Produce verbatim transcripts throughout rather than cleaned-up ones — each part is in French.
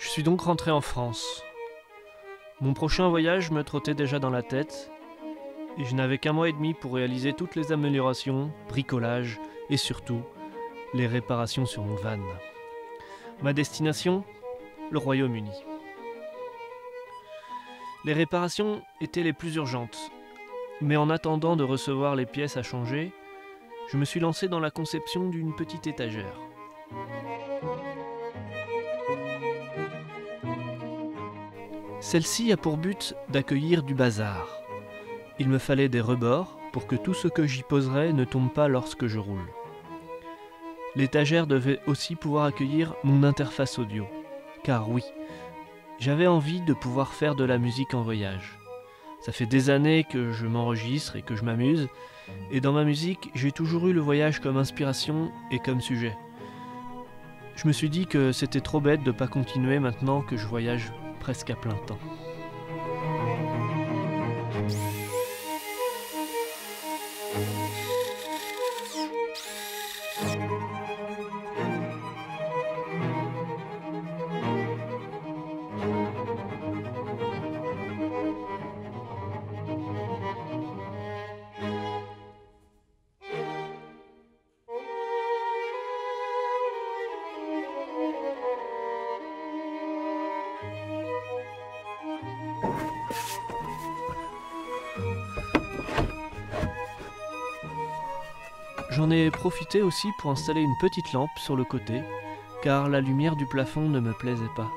Je suis donc rentré en France. Mon prochain voyage me trottait déjà dans la tête, et je n'avais qu'un mois et demi pour réaliser toutes les améliorations, bricolages, et surtout, les réparations sur mon van. Ma destination, le Royaume-Uni. Les réparations étaient les plus urgentes, mais en attendant de recevoir les pièces à changer, je me suis lancé dans la conception d'une petite étagère. Celle-ci a pour but d'accueillir du bazar. Il me fallait des rebords pour que tout ce que j'y poserais ne tombe pas lorsque je roule. L'étagère devait aussi pouvoir accueillir mon interface audio, car oui, j'avais envie de pouvoir faire de la musique en voyage. Ça fait des années que je m'enregistre et que je m'amuse, et dans ma musique, j'ai toujours eu le voyage comme inspiration et comme sujet. Je me suis dit que c'était trop bête de ne pas continuer maintenant que je voyage presque à plein temps. J'en ai profité aussi pour installer une petite lampe sur le côté, car la lumière du plafond ne me plaisait pas.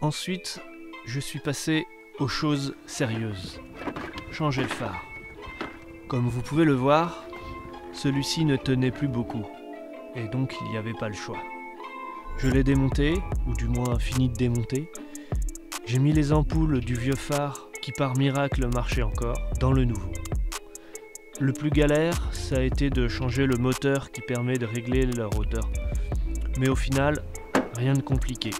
Ensuite, je suis passé aux choses sérieuses. Changer le phare. Comme vous pouvez le voir, celui-ci ne tenait plus beaucoup, et donc il n'y avait pas le choix. Je l'ai démonté, ou du moins fini de démonter. J'ai mis les ampoules du vieux phare, qui par miracle marchait encore, dans le nouveau. Le plus galère, ça a été de changer le moteur qui permet de régler leur hauteur. Mais au final, rien de compliqué.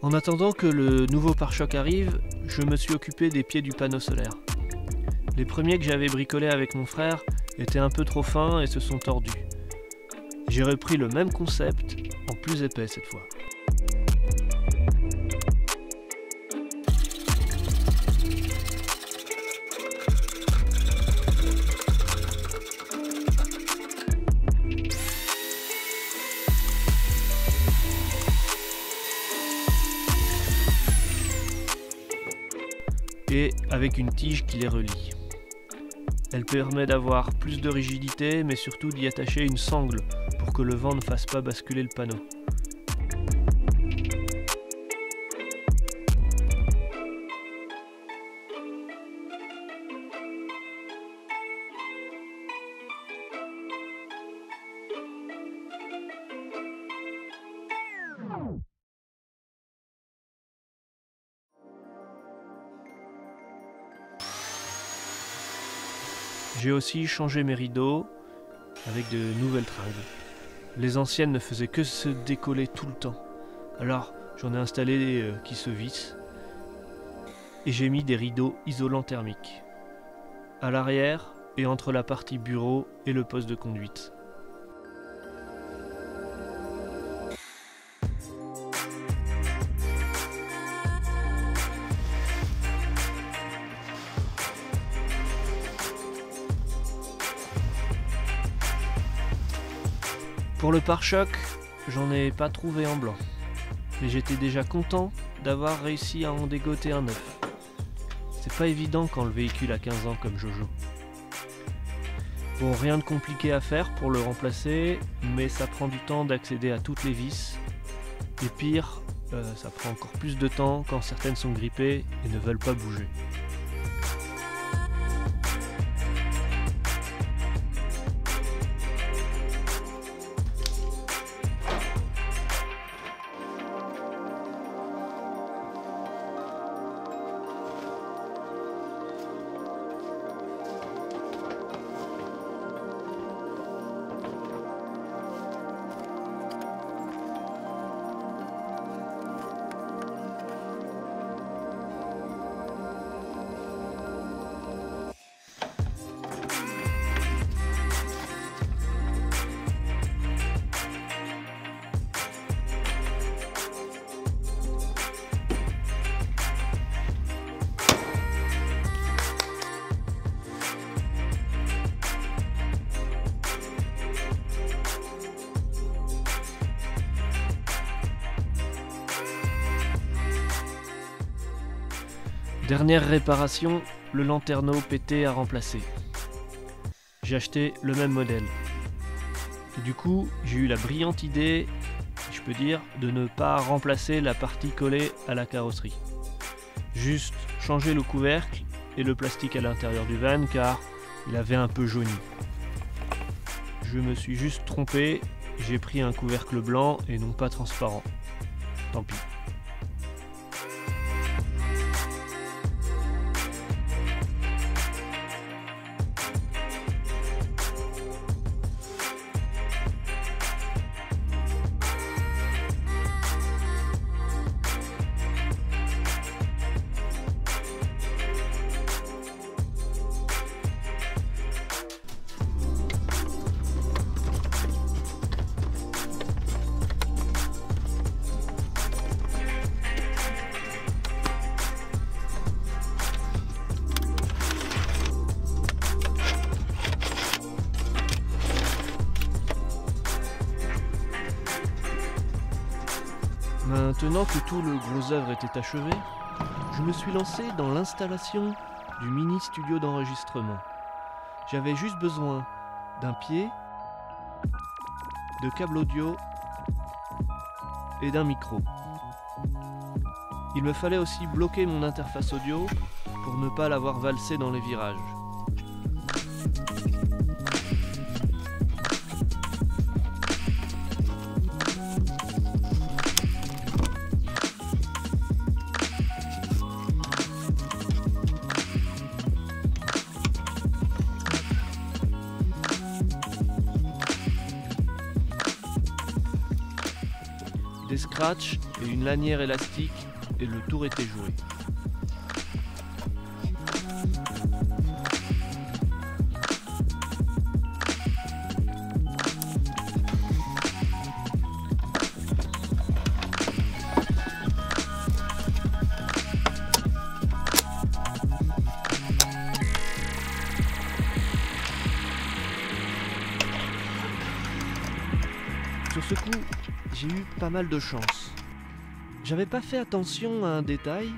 En attendant que le nouveau pare-choc arrive, je me suis occupé des pieds du panneau solaire. Les premiers que j'avais bricolés avec mon frère étaient un peu trop fins et se sont tordus. J'ai repris le même concept, en plus épais cette fois. Et avec une tige qui les relie. Elle permet d'avoir plus de rigidité, mais surtout d'y attacher une sangle pour que le vent ne fasse pas basculer le panneau. J'ai aussi changé mes rideaux avec de nouvelles tringles. Les anciennes ne faisaient que se décoller tout le temps. Alors j'en ai installé des qui se vissent. Et j'ai mis des rideaux isolants thermiques. À l'arrière et entre la partie bureau et le poste de conduite. Pour le pare-choc, j'en ai pas trouvé en blanc, mais j'étais déjà content d'avoir réussi à en dégoter un neuf. C'est pas évident quand le véhicule a quinze ans comme Jojo. Bon, rien de compliqué à faire pour le remplacer, mais ça prend du temps d'accéder à toutes les vis, et pire, euh, ça prend encore plus de temps quand certaines sont grippées et ne veulent pas bouger. Dernière réparation, le lanterneau pété à remplacer. J'ai acheté le même modèle. Et du coup, j'ai eu la brillante idée, je peux dire, de ne pas remplacer la partie collée à la carrosserie. Juste changer le couvercle et le plastique à l'intérieur du van car il avait un peu jauni. Je me suis juste trompé, j'ai pris un couvercle blanc et non pas transparent. Tant pis. Maintenant que tout le gros œuvre était achevé, je me suis lancé dans l'installation du mini studio d'enregistrement. J'avais juste besoin d'un pied, de câbles audio et d'un micro. Il me fallait aussi bloquer mon interface audio pour ne pas l'avoir valsée dans les virages. Des scratchs et une lanière élastique, et le tour était joué. Sur ce coup, j'ai eu pas mal de chance. J'avais pas fait attention à un détail,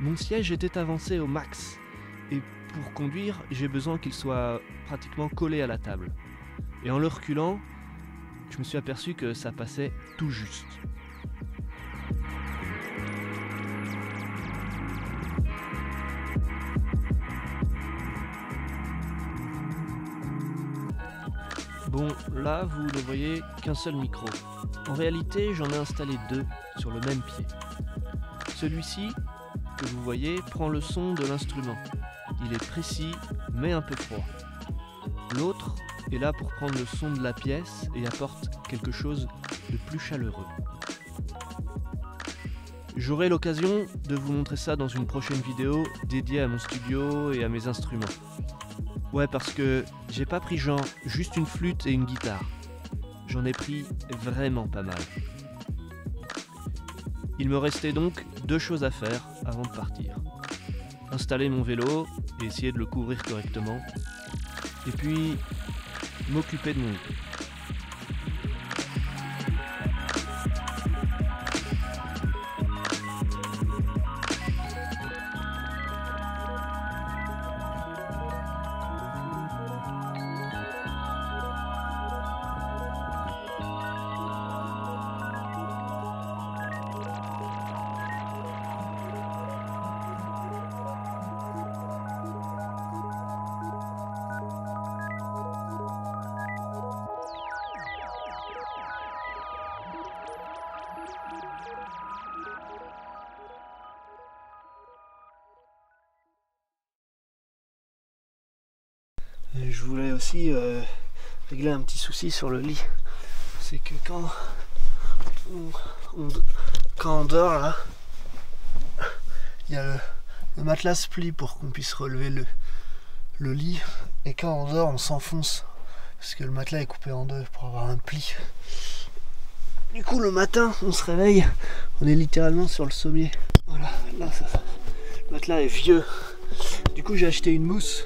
mon siège était avancé au max, et pour conduire, j'ai besoin qu'il soit pratiquement collé à la table. Et en le reculant, je me suis aperçu que ça passait tout juste. Bon, là, vous ne voyez qu'un seul micro. En réalité, j'en ai installé deux sur le même pied. Celui-ci, que vous voyez, prend le son de l'instrument. Il est précis, mais un peu froid. L'autre est là pour prendre le son de la pièce et apporte quelque chose de plus chaleureux. J'aurai l'occasion de vous montrer ça dans une prochaine vidéo dédiée à mon studio et à mes instruments. Ouais, parce que j'ai pas pris genre juste une flûte et une guitare. J'en ai pris vraiment pas mal. Il me restait donc deux choses à faire avant de partir. Installer mon vélo et essayer de le couvrir correctement. Et puis, m'occuper de mon vélo. Je voulais aussi euh, régler un petit souci sur le lit. C'est que quand on, on, quand on dort là, il y a le, le matelas se plie pour qu'on puisse relever le, le lit. Et quand on dort, on s'enfonce parce que le matelas est coupé en deux pour avoir un pli. Du coup, le matin, on se réveille, on est littéralement sur le sommier. Voilà, là, ça, ça, le matelas est vieux. Du coup, j'ai acheté une mousse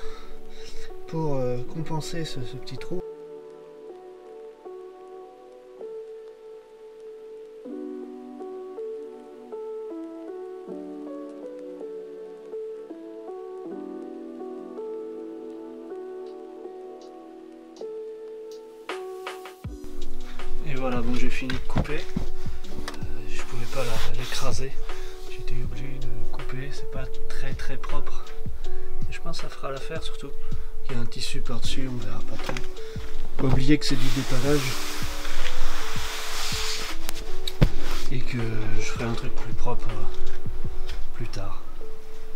pour euh, compenser ce, ce petit trou. voilà, donc j'ai fini de couper. Euh, je pouvais pas l'écraser. J'étais obligé de couper. C'est pas très très propre. Et je pense que ça fera l'affaire, surtout qu'il y a un tissu par-dessus, on verra pas trop. Pas oublier que c'est du dépannage. Et que je ferai un truc plus propre plus tard.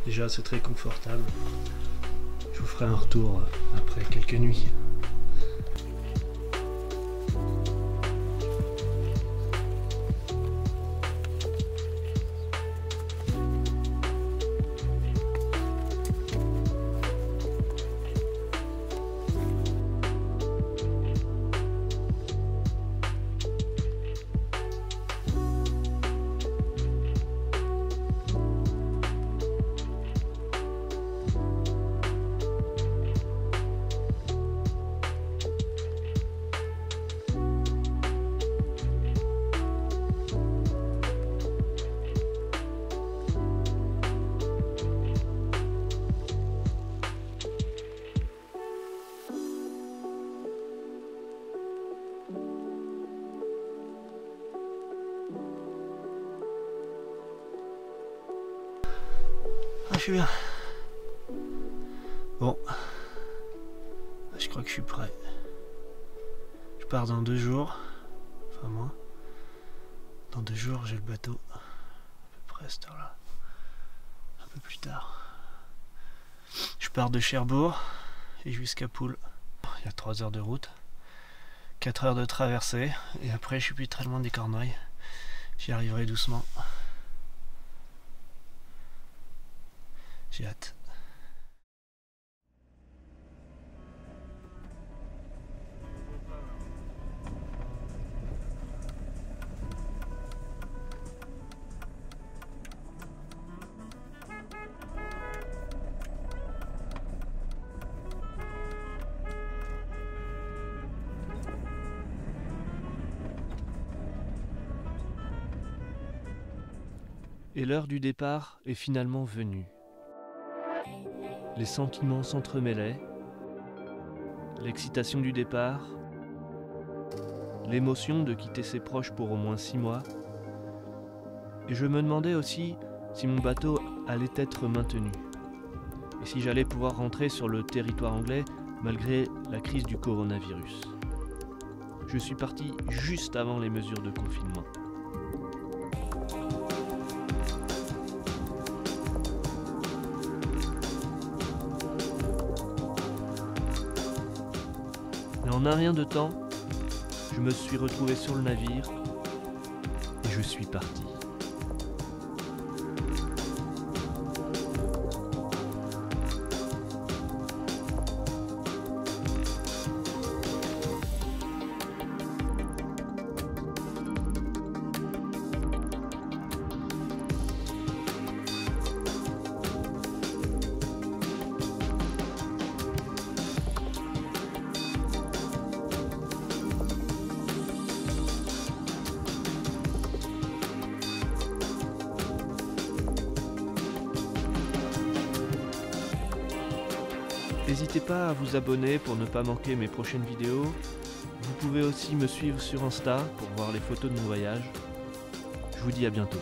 Déjà c'est très confortable. Je vous ferai un retour après quelques nuits. Ah, je suis bien. Bon, je crois que je suis prêt. Je pars dans deux jours. Enfin, moi, dans deux jours, j'ai le bateau. À peu près à cette heure-là. Un peu plus tard. Je pars de Cherbourg et jusqu'à Poule. Il y a trois heures de route, quatre heures de traversée, et après, je suis plus très loin des Cornouailles. J'y arriverai doucement. J'ai hâte. Et l'heure du départ est finalement venue. Les sentiments s'entremêlaient, l'excitation du départ, l'émotion de quitter ses proches pour au moins six mois, et je me demandais aussi si mon bateau allait être maintenu, et si j'allais pouvoir rentrer sur le territoire anglais malgré la crise du coronavirus. Je suis parti juste avant les mesures de confinement. En un rien de temps, je me suis retrouvé sur le navire et je suis parti. N'hésitez pas à vous abonner pour ne pas manquer mes prochaines vidéos. Vous pouvez aussi me suivre sur Insta pour voir les photos de mon voyage. Je vous dis à bientôt.